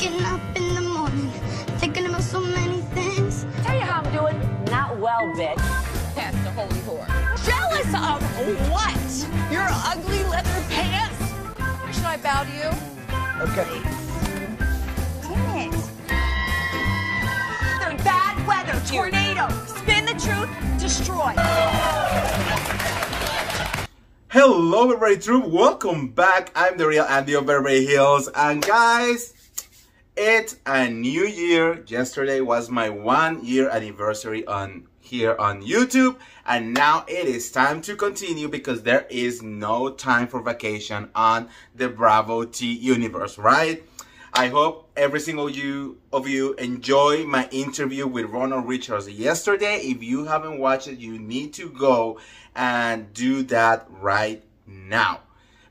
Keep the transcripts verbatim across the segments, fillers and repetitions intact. waking up in the morning, thinking about so many things. Tell you how I'm doing. Not well, bitch. That's the holy whore. Jealous of what? Your ugly leather pants? Should I bow to you? Okay. Damn it. The bad weather, tornado, spin the truth, destroy. Hello, everybody, troop. Welcome back. I'm the real Andy of Beverly Hills. And guys, it's a new year. Yesterday was my one year anniversary on here on YouTube. And now it is time to continue because there is no time for vacation on the Bravo T universe, right? I hope every single you of you enjoy my interview with Ronald Richards yesterday. If you haven't watched it, you need to go and do that right now.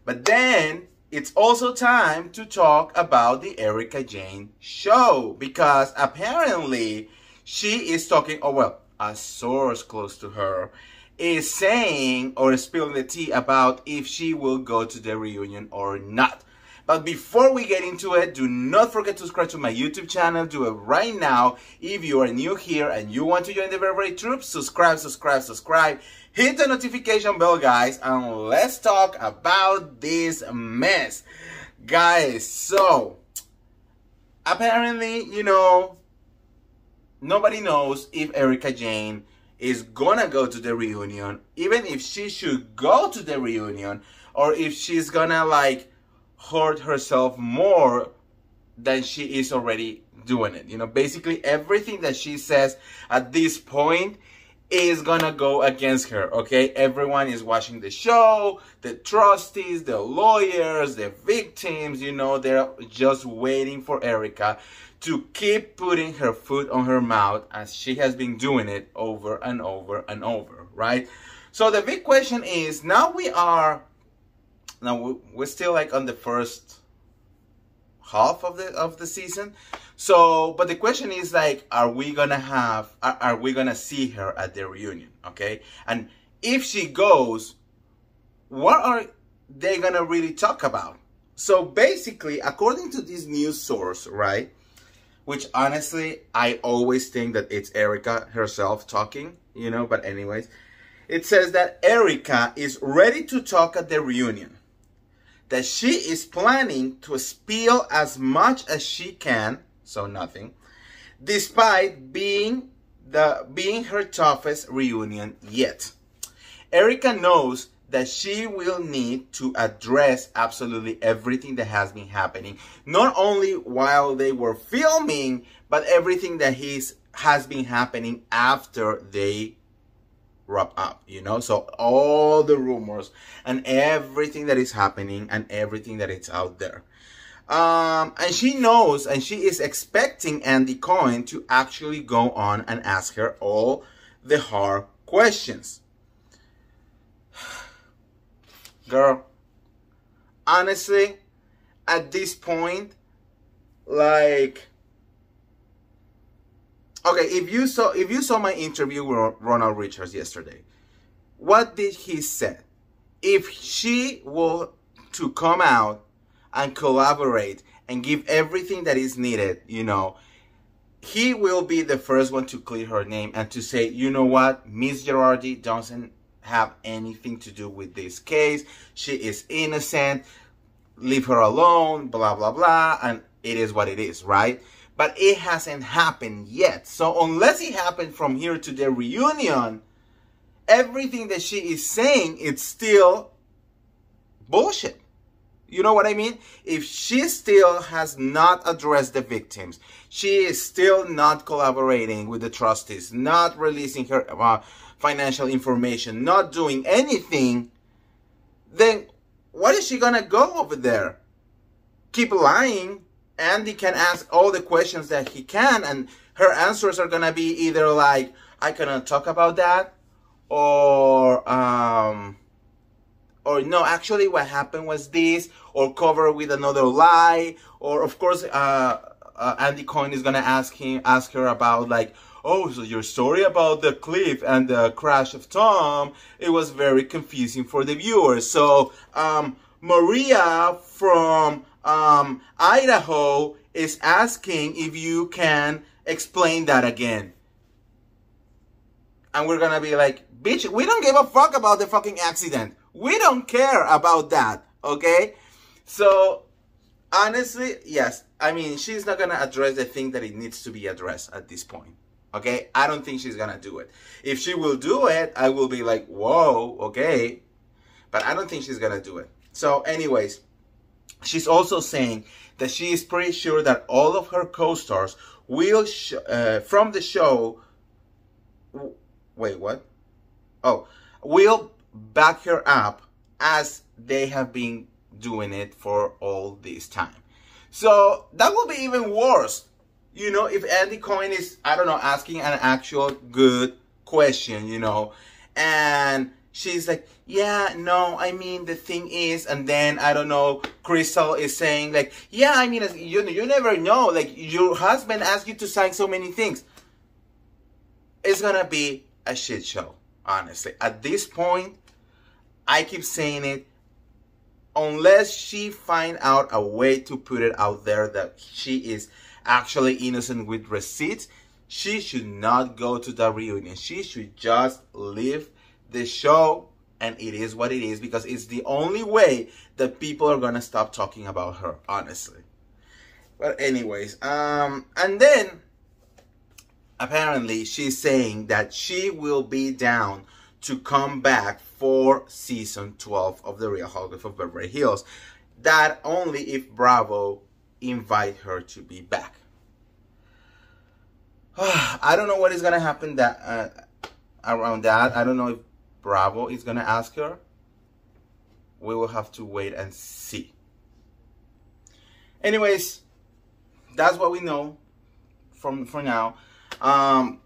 But then it's also time to talk about the Erika Jayne show because apparently she is talking, oh well, a source close to her is saying or spilling the tea about if she will go to the reunion or not. But before we get into it, do not forget to subscribe to my YouTube channel. Do it right now. If you are new here and you want to join the Beverly Troop, subscribe, subscribe, subscribe. Hit the notification bell, guys, and let's talk about this mess. Guys, so apparently, you know, nobody knows if Erika Jayne is gonna go to the reunion, even if she should go to the reunion, or if she's gonna, like, hurt herself more than she is already doing it. You know, basically everything that she says at this point is gonna go against her, okay? Everyone is watching the show, the trustees, the lawyers, the victims, you know, they're just waiting for Erika to keep putting her foot on her mouth as she has been doing it over and over and over, right? So the big question is, now we are Now we're still like on the first half of the of the season, so but the question is like, are we gonna have are, are we gonna see her at the reunion, okay? And if she goes, what are they gonna really talk about? So basically, according to this news source, right, which honestly I always think that it's Erika herself talking, you know. But anyways, it says that Erika is ready to talk at the reunion, that she is planning to spill as much as she can, so nothing, despite being the being her toughest reunion yet. Erika knows that she will need to address absolutely everything that has been happening, not only while they were filming, but everything that he's, has been happening after they wrap up, you know. So all the rumors and everything that is happening and everything that is out there, um and she knows and she is expecting Andy Cohen to actually go on and ask her all the hard questions. Girl, honestly, at this point, like, okay, if you saw if you saw my interview with Ronald Richards yesterday, what did he say? If she were to come out and collaborate and give everything that is needed, you know, he will be the first one to clear her name and to say, you know what, Miss Girardi doesn't have anything to do with this case. She is innocent. Leave her alone, blah, blah, blah. And it is what it is, right? But it hasn't happened yet. So unless it happened from here to the reunion, everything that she is saying, it's still bullshit. You know what I mean? If she still has not addressed the victims, she is still not collaborating with the trustees, not releasing her uh, financial information, not doing anything, then what is she gonna go over there? Keep lying? Andy can ask all the questions that he can, and her answers are gonna be either like, I cannot talk about that, or um or no, actually what happened was this, or cover with another lie, or of course uh, uh Andy Cohen is gonna ask him ask her about like, oh, so your story about the cliff and the crash of Tom, it was very confusing for the viewers. So um Maria from um, Idaho is asking if you can explain that again. And we're going to be like, bitch, we don't give a fuck about the fucking accident. We don't care about that, okay? So, honestly, yes. I mean, she's not going to address the thing that it needs to be addressed at this point, okay? I don't think she's going to do it. If she will do it, I will be like, whoa, okay. But I don't think she's going to do it. So, anyways, she's also saying that she is pretty sure that all of her co-stars will, sh uh, from the show... Wait, what? Oh, we'll back her up as they have been doing it for all this time. So that will be even worse, you know, if Andy Cohen is, I don't know, asking an actual good question, you know, and she's like, yeah, no, I mean, the thing is, and then, I don't know, Crystal is saying like, yeah, I mean, you, you never know, like, your husband asked you to sign so many things. It's gonna be a shit show, honestly. At this point, I keep saying it, unless she finds out a way to put it out there that she is actually innocent with receipts, she should not go to the reunion. She should just leave the show, and it is what it is, because it's the only way that people are gonna stop talking about her, honestly. But anyways, um, and then... apparently, she's saying that she will be down to come back for season twelve of The Real Housewives of Beverly Hills. That only if Bravo invite her to be back. I don't know what is going to happen that uh, around that. I don't know if Bravo is going to ask her. We will have to wait and see. Anyways, that's what we know from for now. Um,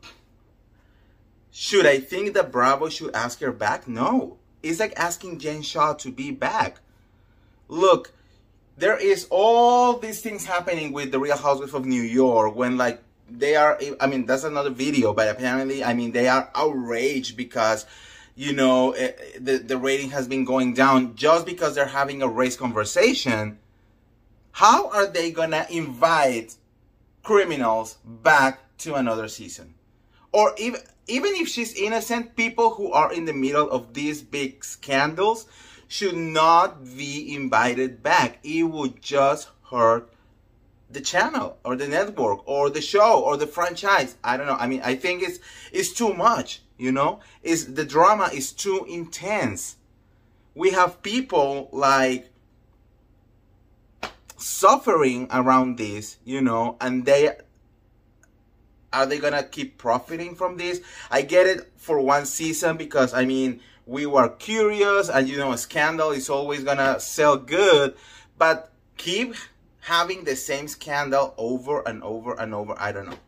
should I think that Bravo should ask her back? No. It's like asking Jen Shaw to be back. Look, there is all these things happening with the Real Housewives of New York when like they are, I mean, that's another video, but apparently, I mean, they are outraged because, you know, the, the rating has been going down just because they're having a race conversation. How are they gonna invite criminals back to another season? Or even even if she's innocent, people who are in the middle of these big scandals should not be invited back. It would just hurt the channel or the network or the show or the franchise. I don't know. I mean, I think it's it's too much, you know? It's the drama is too intense. We have people like suffering around this, you know, and they are they gonna keep profiting from this? I get it for one season because, I mean, we were curious and, you know, a scandal is always gonna sell good, but keep having the same scandal over and over and over, I don't know.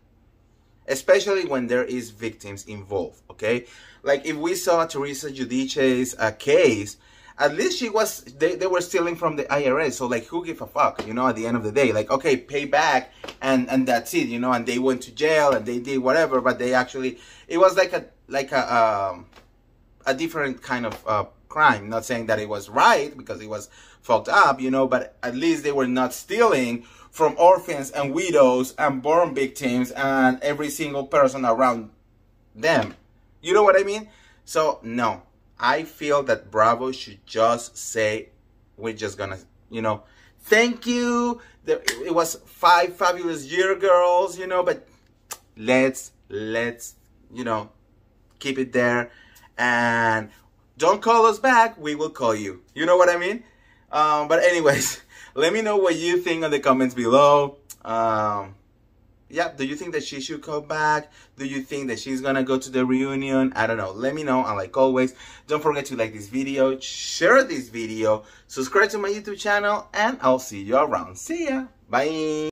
Especially when there is victims involved, okay? Like if we saw Teresa Giudice's uh, case, at least she was, they, they were stealing from the I R S. So like, who give a fuck, you know, at the end of the day, like, okay, pay back and, and that's it, you know, and they went to jail and they did whatever, but they actually, it was like a, like a, um, a different kind of uh, crime. Not saying that it was right because it was fucked up, you know, but at least they were not stealing from orphans and widows and born victims and every single person around them. You know what I mean? So no. I feel that Bravo should just say, we're just gonna, you know, thank you. There, it was five fabulous year girls, you know, but let's, let's, you know, keep it there. And don't call us back. We will call you. You know what I mean? Um, but anyways, let me know what you think in the comments below. Um, yeah, do you think that she should come back? Do you think that she's gonna go to the reunion? I don't know. Let me know. And like always, don't forget to like this video, share this video, subscribe to my YouTube channel, and I'll see you around. See ya. Bye.